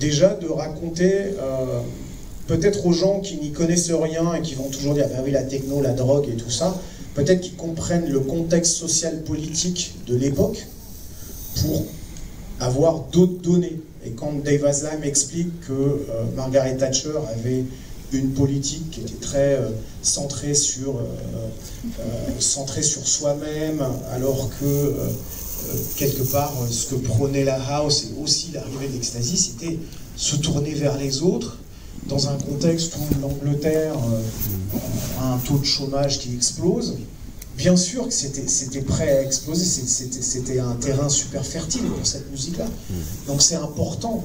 déjà de raconter peut-être aux gens qui n'y connaissent rien et qui vont toujours dire, bah oui, la techno, la drogue et tout ça, peut-être qu'ils comprennent le contexte social politique de l'époque pour avoir d'autres données. Et quand Dave Aslam explique que Margaret Thatcher avait une politique qui était très centrée sur soi-même, alors que, quelque part, ce que prônait la house et aussi l'arrivée de l'ecstasy, c'était se tourner vers les autres, dans un contexte où l'Angleterre a un taux de chômage qui explose. Bien sûr que c'était prêt à exploser, c'était un terrain super fertile pour cette musique-là. Donc c'est important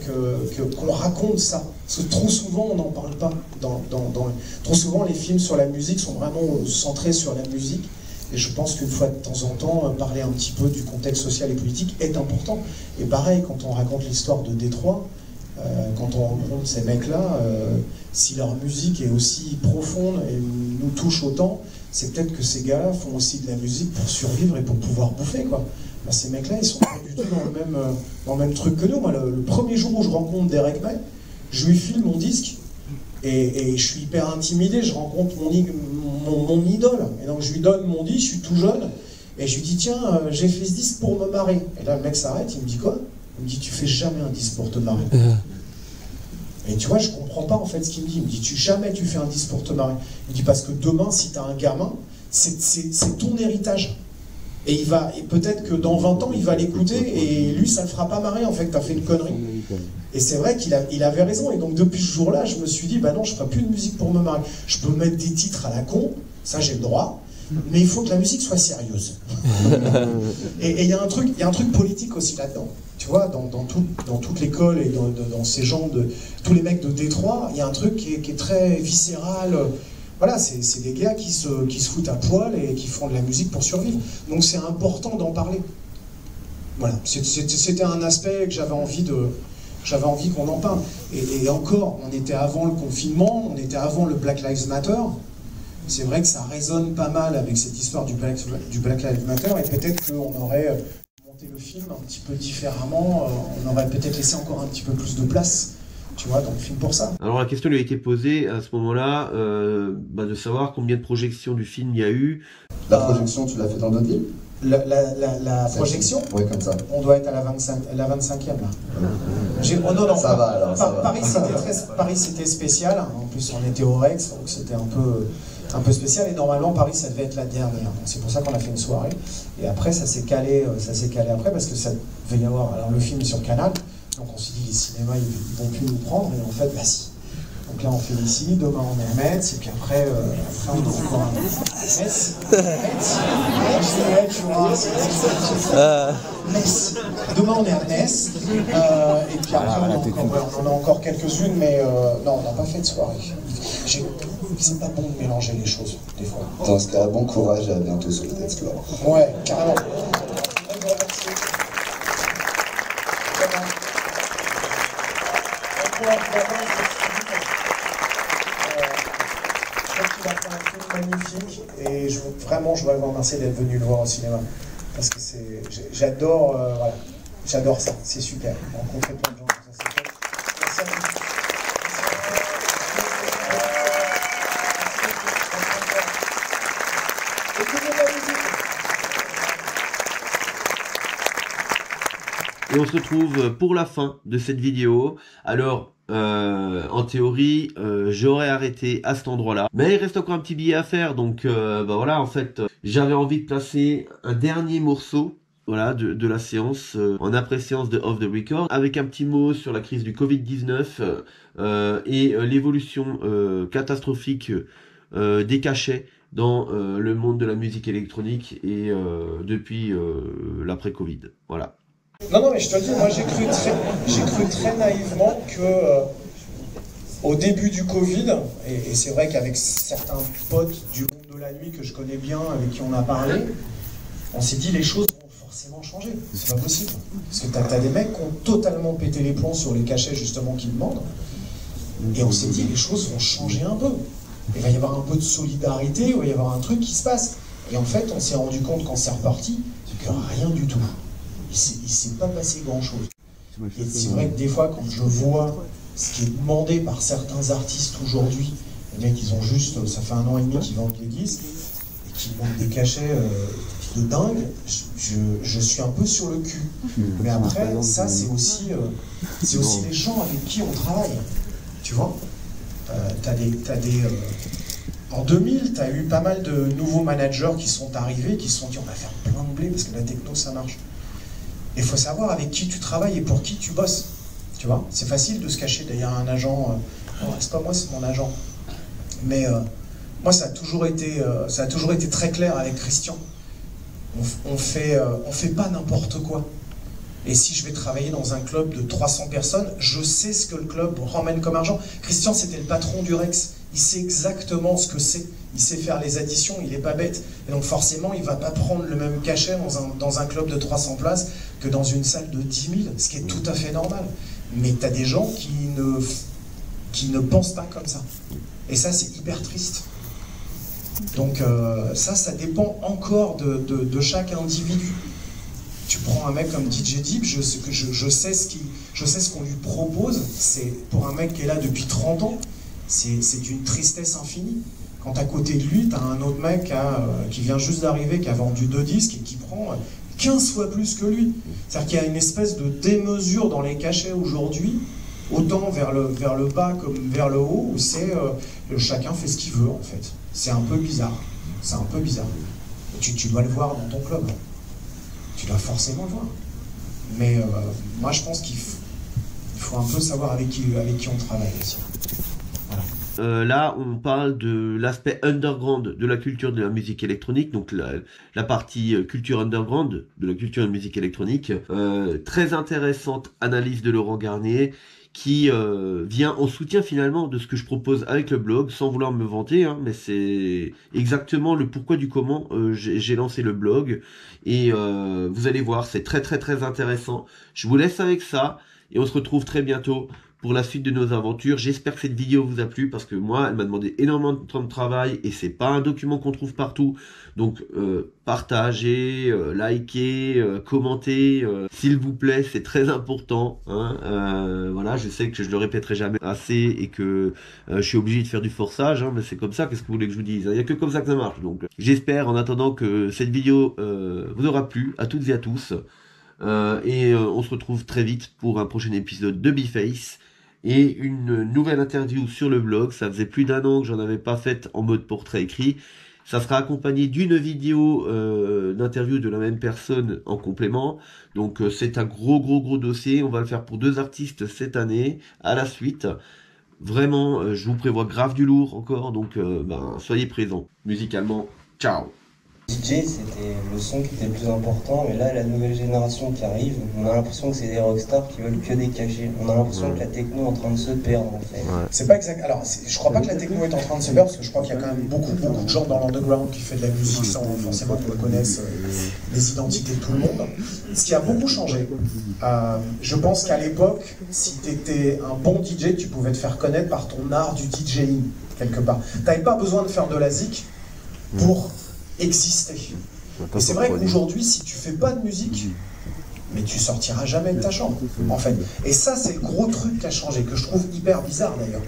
qu'on raconte ça. Parce que trop souvent, on n'en parle pas. Trop souvent, les films sur la musique sont vraiment centrés sur la musique. Et je pense qu'une fois de temps en temps, parler un petit peu du contexte social et politique est important. Et pareil, quand on raconte l'histoire de Détroit, quand on rencontre ces mecs-là, si leur musique est aussi profonde et nous touche autant, c'est peut-être que ces gars-là font aussi de la musique pour survivre et pour pouvoir bouffer, quoi. Ben, ces mecs-là, ils sont pas du tout dans le même truc que nous. Moi, le premier jour où je rencontre Derek May, je lui file mon disque et je suis hyper intimidé. Je rencontre mon idole. Et donc, je lui donne mon disque, je suis tout jeune, et je lui dis, tiens, j'ai fait ce disque pour me marrer. Et là, le mec s'arrête, il me dit quoi? Il me dit, tu fais jamais un disque pour te marrer. Et tu vois, je comprends pas en fait ce qu'il me dit. Il me dit, jamais tu fais un disque pour te marier. Il me dit, parce que demain, si t'as un gamin, c'est ton héritage. Et il va, et peut-être que dans 20 ans, il va l'écouter et lui, ça le fera pas marrer en fait, t'as fait une connerie. Et c'est vrai qu'il avait raison. Et donc depuis ce jour-là, je me suis dit, bah non, je ferai plus de musique pour me marier. Je peux mettre des titres à la con, ça j'ai le droit, mais il faut que la musique soit sérieuse. Et il y a un truc, politique aussi là-dedans. Tu vois, dans toute l'école et dans ces gens, tous les mecs de Détroit, il y a un truc qui est très viscéral. Voilà, c'est des gars qui se foutent à poil et qui font de la musique pour survivre. Donc c'est important d'en parler. Voilà, c'était un aspect que j'avais envie qu'on en parle. Et encore, on était avant le confinement, on était avant le Black Lives Matter. C'est vrai que ça résonne pas mal avec cette histoire du Black Lives Matter, et peut-être qu'on aurait monté le film un petit peu différemment, on aurait peut-être laissé encore un petit peu plus de place, tu vois, dans le film pour ça. Alors la question lui a été posée à ce moment-là, de savoir combien de projections du film il y a eu. La projection, tu l'as fait dans d'autres villes ? La projection ? Oui, comme ça. On doit être à la 25e, là. Oh, non, non, ça va alors, ça va. Paris, c'était spécial, en plus on était au Rex, donc c'était un peu spécial, et normalement Paris ça devait être la dernière, c'est pour ça qu'on a fait une soirée, et après ça s'est calé après, parce que ça devait y avoir, alors le film est sur Canal, donc on s'est dit les cinémas ils vont plus nous prendre, et en fait bah si, donc là on fait ici, demain on est à Metz, et puis après on est encore à Metz, demain on est à Metz, et puis après on en a encore quelques-unes, mais non, on n'a pas fait de soirée. C'est pas bon de mélanger les choses, des fois. Dans ce cas, bon courage et à bientôt sur le Détroit. Ouais, carrément. C'est magnifique et vraiment, je voudrais vous remercier d'être venu le voir au cinéma. Parce que j'adore j'adore ça, c'est super. Rencontrer plein de gens. Et on se retrouve pour la fin de cette vidéo. Alors, en théorie, j'aurais arrêté à cet endroit-là. Mais il reste encore un petit billet à faire. Donc, voilà, en fait, j'avais envie de placer un dernier morceau de la séance, en après-séance de Off The Records, avec un petit mot sur la crise du Covid-19 et l'évolution catastrophique des cachets dans le monde de la musique électronique et depuis l'après-Covid. Voilà. Non, non, mais je te le dis, moi j'ai cru très naïvement que au début du Covid, et c'est vrai qu'avec certains potes du monde de la nuit que je connais bien, avec qui on a parlé, on s'est dit les choses vont forcément changer, c'est pas possible. Parce que t'as des mecs qui ont totalement pété les plombs sur les cachets justement qu'ils demandent, et on s'est dit les choses vont changer un peu. Il va y avoir un peu de solidarité, il va y avoir un truc qui se passe. Et en fait, on s'est rendu compte quand c'est reparti, que rien du tout. Il ne s'est pas passé grand-chose. Et c'est vrai que des fois, quand je vois ce qui est demandé par certains artistes aujourd'hui, les mecs, ils ont juste, ça fait 1 an et demi qu'ils vendent des disques, et qu'ils vendent des cachets de dingue, je suis un peu sur le cul. Mais après, ça, c'est aussi les gens avec qui on travaille. Tu vois, en 2000, tu as eu pas mal de nouveaux managers qui sont arrivés, qui se sont dit, on va faire plein de blé, parce que la techno, ça marche. Il faut savoir avec qui tu travailles et pour qui tu bosses, tu vois. C'est facile de se cacher derrière un agent. Non, c'est pas moi, c'est mon agent. Mais moi, ça a toujours été très clair avec Christian. On fait pas n'importe quoi. Et si je vais travailler dans un club de 300 personnes, je sais ce que le club ramène comme argent. Christian, c'était le patron du Rex. Il sait exactement ce que c'est. Il sait faire les additions, il n'est pas bête. Et donc forcément, il ne va pas prendre le même cachet dans un club de 300 places que dans une salle de 10 000, ce qui est tout à fait normal. Mais tu as des gens qui ne pensent pas comme ça. Et ça, c'est hyper triste. Donc ça dépend encore de chaque individu. Tu prends un mec comme DJ Deep, je sais ce qu'on lui propose. Pour un mec qui est là depuis 30 ans, c'est une tristesse infinie. Quand à côté de lui, t'as un autre mec qui vient juste d'arriver, qui a vendu 2 disques et qui prend 15 fois plus que lui. C'est-à-dire qu'il y a une espèce de démesure dans les cachets aujourd'hui autant vers le bas comme vers le haut, où c'est chacun fait ce qu'il veut en fait. C'est un peu bizarre, c'est un peu bizarre. Tu dois le voir dans ton club, tu dois forcément le voir. Mais moi je pense qu'il faut un peu savoir avec qui on travaille aussi. Voilà. Là, on parle de l'aspect underground de la culture de la musique électronique, donc la partie culture underground de la culture de la musique électronique. Très intéressante analyse de Laurent Garnier qui vient en soutien finalement de ce que je propose avec le blog, sans vouloir me vanter, hein, mais c'est exactement le pourquoi du comment j'ai lancé le blog. Et vous allez voir, c'est très très très intéressant. Je vous laisse avec ça et on se retrouve très bientôt pour la suite de nos aventures. J'espère que cette vidéo vous a plu, parce que moi, elle m'a demandé énormément de temps de travail, et c'est pas un document qu'on trouve partout. Donc, partagez, likez, commentez, s'il vous plaît, c'est très important. Hein, voilà, je sais que je le répéterai jamais assez, et que je suis obligé de faire du forçage, hein, mais c'est comme ça, qu'est-ce que vous voulez que je vous dise? Il n'y a que comme ça que ça marche. Donc, j'espère, en attendant, que cette vidéo vous aura plu, à toutes et à tous. On se retrouve très vite pour un prochain épisode de Biface et une nouvelle interview sur le blog. Ça faisait plus d'un an que j'en avais pas faite en mode portrait écrit. Ça sera accompagné d'une vidéo d'interview de la même personne en complément. Donc c'est un gros dossier. On va le faire pour 2 artistes cette année à la suite. Vraiment, je vous prévois grave du lourd encore. Donc soyez présents musicalement. Ciao. DJ, c'était le son qui était le plus important, mais là, la nouvelle génération qui arrive, on a l'impression que c'est des rockstars qui veulent que des cachets. On a l'impression que la techno est en train de se perdre, en fait. Ouais. C'est pas exact. Alors, je crois pas que la techno est en train de se perdre, parce que je crois qu'il y a quand même beaucoup de gens dans l'underground qui fait de la musique sans forcément qu'on reconnaisse les identités de tout le monde. Ce qui a beaucoup changé. Je pense qu'à l'époque, si t'étais un bon DJ, tu pouvais te faire connaître par ton art du DJing, quelque part. T'avais pas besoin de faire de la zik pour exister. Et c'est vrai qu'aujourd'hui, si tu fais pas de musique, mais tu sortiras jamais de ta chambre, en fait. Et ça, c'est le gros truc qui a changé, que je trouve hyper bizarre d'ailleurs.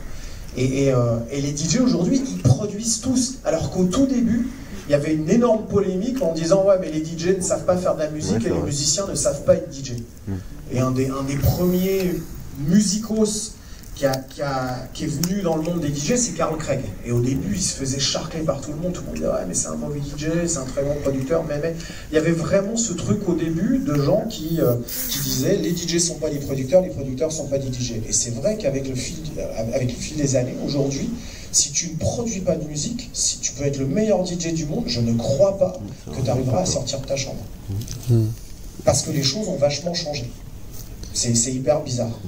Et les DJ aujourd'hui, ils produisent tous, alors qu'au tout début, il y avait une énorme polémique en disant ouais, mais les DJ ne savent pas faire de la musique et les musiciens ne savent pas être DJ. Et un des premiers musicos qui est venu dans le monde des DJ, c'est Carl Craig. Et au début, il se faisait charcler par tout le monde disait « Ouais, mais c'est un mauvais DJ, c'est un très bon producteur, mais... » Il y avait vraiment ce truc au début de gens qui disaient « Les DJ sont pas des producteurs, les producteurs sont pas des DJ. » Et c'est vrai qu'avec le fil des années, aujourd'hui, si tu ne produis pas de musique, si tu peux être le meilleur DJ du monde, je ne crois pas que tu arriveras à sortir de ta chambre. Parce que les choses ont vachement changé. C'est hyper bizarre.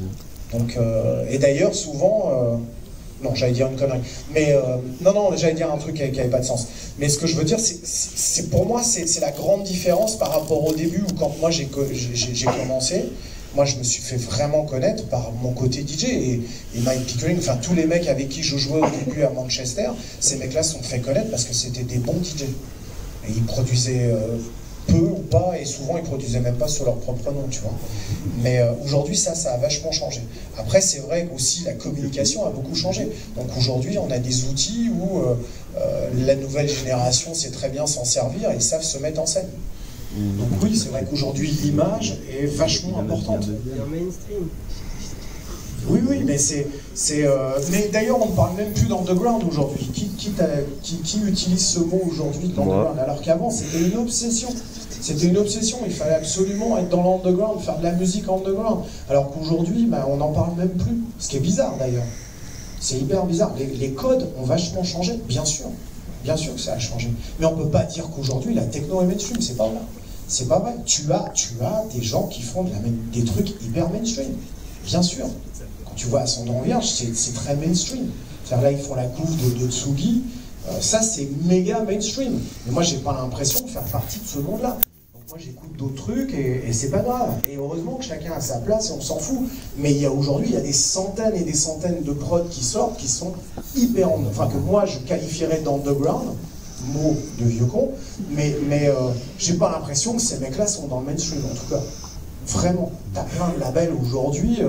Donc, et d'ailleurs, souvent, non, j'allais dire une connerie, mais non, j'allais dire un truc qui n'avait pas de sens. Mais ce que je veux dire, c'est pour moi, c'est la grande différence par rapport au début où quand moi j'ai commencé, moi je me suis fait vraiment connaître par mon côté DJ et Mike Pickering, enfin tous les mecs avec qui je jouais au début à Manchester, ces mecs-là se sont fait connaître parce que c'était des bons DJ. Et ils produisaient peu ou pas, et souvent ils produisaient même pas sur leur propre nom, tu vois. Mais aujourd'hui, ça a vachement changé. Après, c'est vrai qu'aussi la communication a beaucoup changé. Donc aujourd'hui, on a des outils où la nouvelle génération sait très bien s'en servir et savent se mettre en scène. Donc oui, c'est vrai qu'aujourd'hui, l'image est vachement importante. Oui, mais c'est mais d'ailleurs, on ne parle même plus d'underground aujourd'hui. Qui utilise ce mot aujourd'hui, l'underground, alors qu'avant, c'était une obsession. C'était une obsession, il fallait absolument être dans l'underground, faire de la musique underground. Alors qu'aujourd'hui, on n'en parle même plus. Ce qui est bizarre, d'ailleurs. C'est hyper bizarre. Les codes ont vachement changé, bien sûr. Bien sûr que ça a changé. Mais on ne peut pas dire qu'aujourd'hui, la techno est mainstream, c'est pas vrai. C'est pas vrai. Tu as des gens qui font des trucs hyper mainstream. Bien sûr. Tu vois, à son nom vierge, c'est très mainstream. C'est-à-dire là, ils font la couve de Tsugi. Ça, c'est méga mainstream. Mais moi, j'ai pas l'impression de faire partie de ce monde-là. Donc moi, j'écoute d'autres trucs et c'est pas grave. Et heureusement que chacun a sa place et on s'en fout. Mais aujourd'hui, il y a des centaines et des centaines de prods qui sortent, qui sont hyper... Enfin, que moi, je qualifierais d'underground, mot de vieux con. Mais j'ai pas l'impression que ces mecs-là sont dans le mainstream, en tout cas. Vraiment. T'as plein de labels aujourd'hui...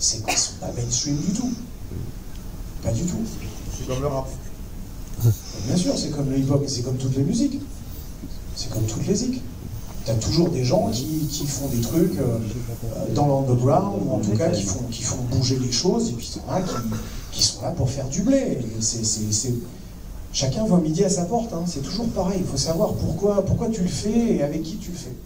C'est pas mainstream du tout. Pas du tout. C'est comme le rap. Bien sûr, c'est comme le hip-hop, c'est comme toutes les musiques. C'est comme toutes les zik. tu as toujours des gens qui font des trucs dans l'underground, ou en tout cas qui font bouger les choses, et puis il y en a qui sont là pour faire du blé. Chacun voit midi à sa porte, hein. C'est toujours pareil, il faut savoir pourquoi tu le fais et avec qui tu le fais.